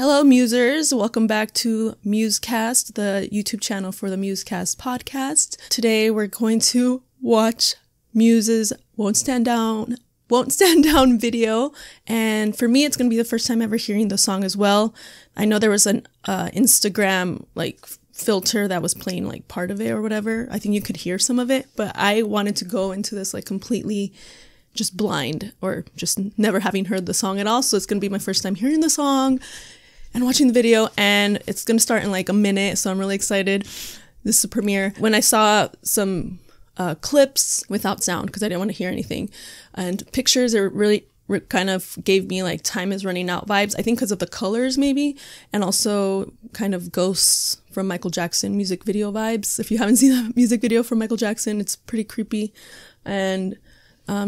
Hello, Musers. Welcome back to MuseCast, the YouTube channel for the MuseCast Podcast. Today, we're going to watch Muse's Won't Stand Down video. And for me, it's going to be the first time ever hearing the song as well. I know there was an Instagram, like, filter that was playing, like, part of it or whatever. I think you could hear some of it, but I wanted to go into this, like, completely just blind or just never having heard the song at all. So it's going to be my first time hearing the song and watching the video, and it's gonna start in like a minute, so I'm really excited. This is the premiere. When I saw some clips without sound, because I didn't want to hear anything, and pictures, it really kind of gave me like time is running out vibes, I think because of the colors maybe, and also kind of Ghosts from Michael Jackson music video vibes. If you haven't seen that music video from Michael Jackson, it's pretty creepy, and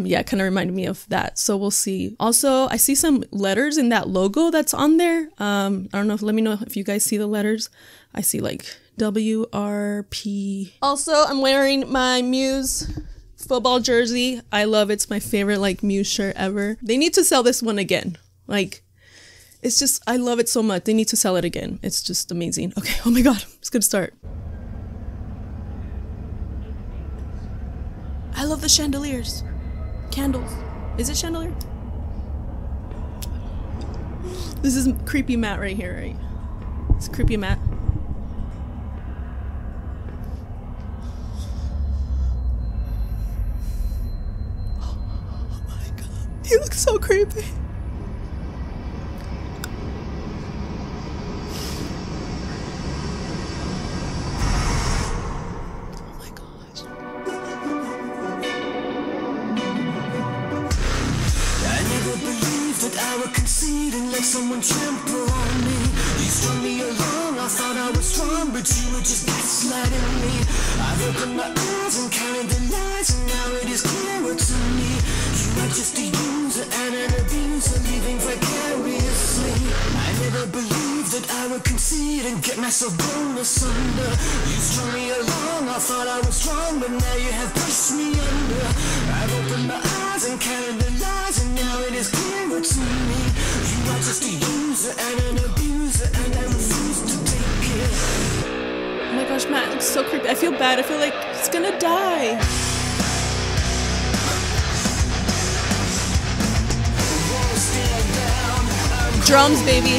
yeah, it kind of reminded me of that, so we'll see. Also, I see some letters in that logo that's on there. I don't know, let me know if you guys see the letters. I see like WRP. Also, I'm wearing my Muse football jersey. I love it. It's my favorite like Muse shirt ever. They need to sell this one again. Like, it's just, I love it so much. They need to sell it again. It's just amazing. Okay, oh my god, it's gonna start. I love the chandeliers. Candles. Is it chandelier? This is creepy Matt right here, right? It's creepy Matt. Oh my god. He looks so creepy. Someone trampled on me. You strung me along, I thought I was strong, but you were just gaslighting me. I've opened my eyes and counted the lies, and now it is clearer to me. You are just a user and an abuser, living vicariously. I never believed that I would concede and get myself blown asunder. You strung me along, I thought I was strong, but now you have pushed me under. I've opened my eyes and counted the lies, and now it is clearer to me. You are just a user and an abuser, and I refuse to take it. Oh my gosh, Matt looks so creepy. I feel bad. I feel like he's gonna die. Drums, baby.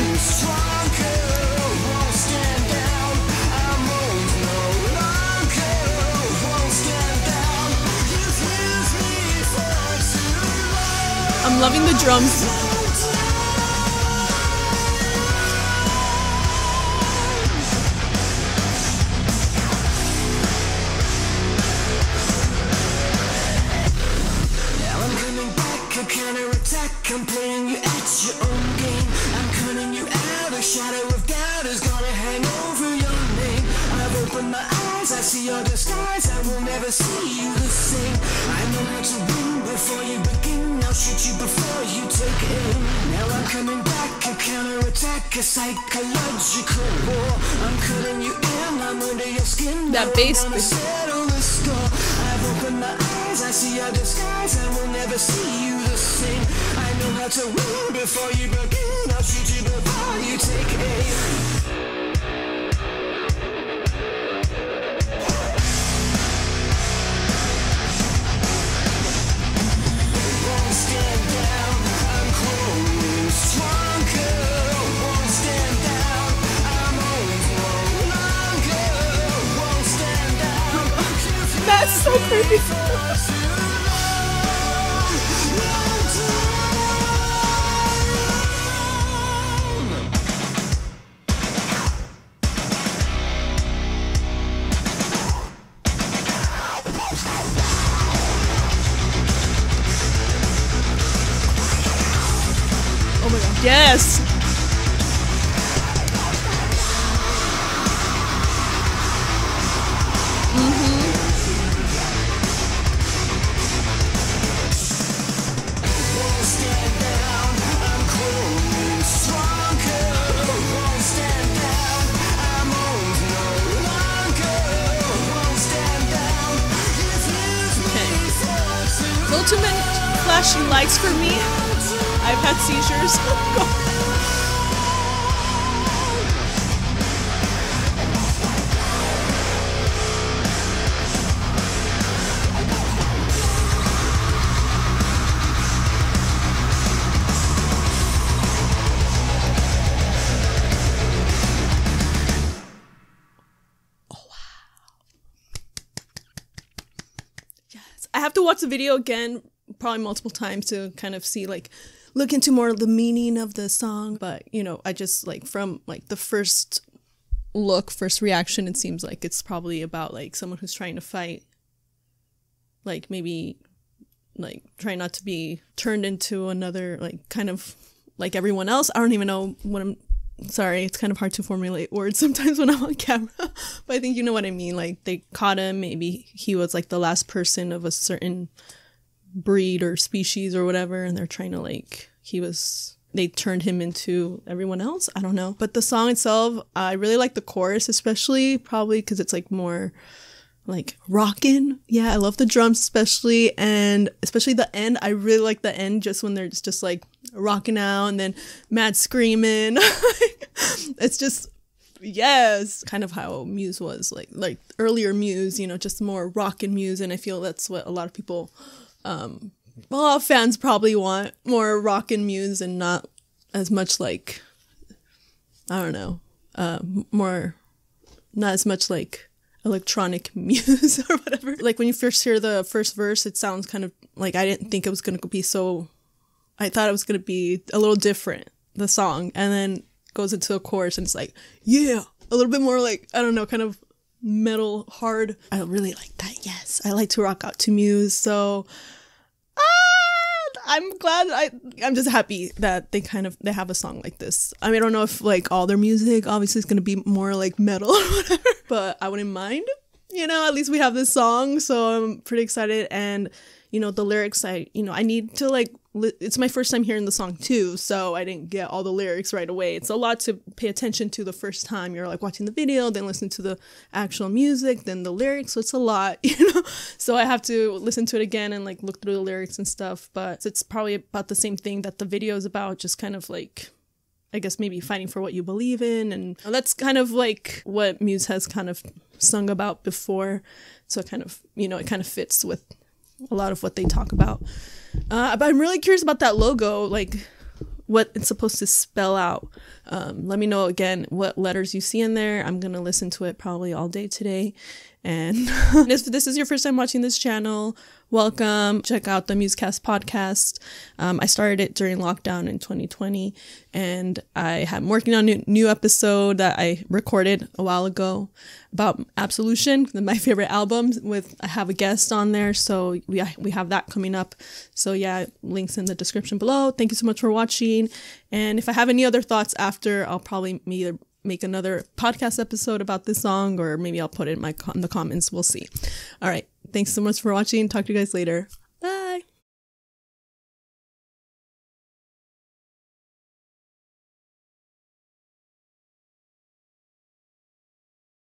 I'm loving the drums. I'm playing you at your own game. I'm cutting you out. A shadow of doubt is gonna hang over your name. I've opened my eyes, I see your disguise. I will never see you the same. I know how to win before you begin. I'll shoot you before you take aim. Now I'm coming back, a counterattack, a psychological war. I'm cutting you in, I'm under your skin. That bass settle the score. I've opened my eyes, I see your disguise. I will never see you the same. That's a rule before you begin. I'll shoot you before you take aim. Won't stand down, I'm growing stronger. Won't stand down, I'm always no longer. Won't stand down. That's so creepy. Yes! Okay. Well, too many flashing lights for me. I've had seizures. Oh god. I have to watch the video again, probably multiple times, to kind of see, like, look into more of the meaning of the song. But, you know, I just, like, from, like, the first look, first reaction, it seems like it's probably about, like, someone who's trying to fight, like, maybe, like, trying not to be turned into another, like, kind of like everyone else. I don't even know what I'm... Sorry, it's kind of hard to formulate words sometimes when I'm on camera, but I think you know what I mean. Like, they caught him, maybe he was like the last person of a certain breed or species or whatever, and they're trying to, like, they turned him into everyone else. I don't know. But the song itself, I really like the chorus, especially, probably because it's like more like rockin'. Yeah, I love the drums, especially, and especially the end. I really like the end, just when they're just like rocking out and then mad screaming. It's just, yes, kind of how Muse was, like earlier Muse, you know, just more rockin' Muse. And I feel that's what a lot of people, well, fans probably want, more rockin' Muse, and not as much like, I don't know, not as much like electronic Muse or whatever. Like, when you first hear the first verse, it sounds kind of like, I didn't think it was going to be so, I thought it was going to be a little different, the song, and then goes into a chorus and it's like, yeah, a little bit more like, I don't know, kind of metal hard. I really like that. Yes, I like to rock out to Muse. So I'm glad, I'm just happy that they have a song like this. I mean, I don't know if like all their music obviously is going to be more like metal or whatever, but I wouldn't mind, you know. At least we have this song, so I'm pretty excited. And, you know, the lyrics, I need to, like, it's my first time hearing the song too, so I didn't get all the lyrics right away. It's a lot to pay attention to the first time you're like watching the video, then listen to the actual music, then the lyrics. So it's a lot, you know. So I have to listen to it again and like look through the lyrics and stuff. But it's probably about the same thing that the video is about, just kind of like, I guess, maybe fighting for what you believe in. And that's kind of like what Muse has kind of sung about before. So it kind of, you know, it kind of fits with a lot of what they talk about. But I'm really curious about that logo, like what it's supposed to spell out. Let me know again what letters you see in there. I'm gonna listen to it probably all day today. And if this is your first time watching this channel, welcome. Check out the MuseCast podcast. I started it during lockdown in 2020, and I'm working on a new episode that I recorded a while ago about Absolution, my favorite album. I have a guest on there, so we have that coming up. So yeah, links in the description below. Thank you so much for watching. And if I have any other thoughts after, I'll probably either make another podcast episode about this song, or maybe I'll put it in the comments. We'll see. All right. Thanks so much for watching. Talk to you guys later.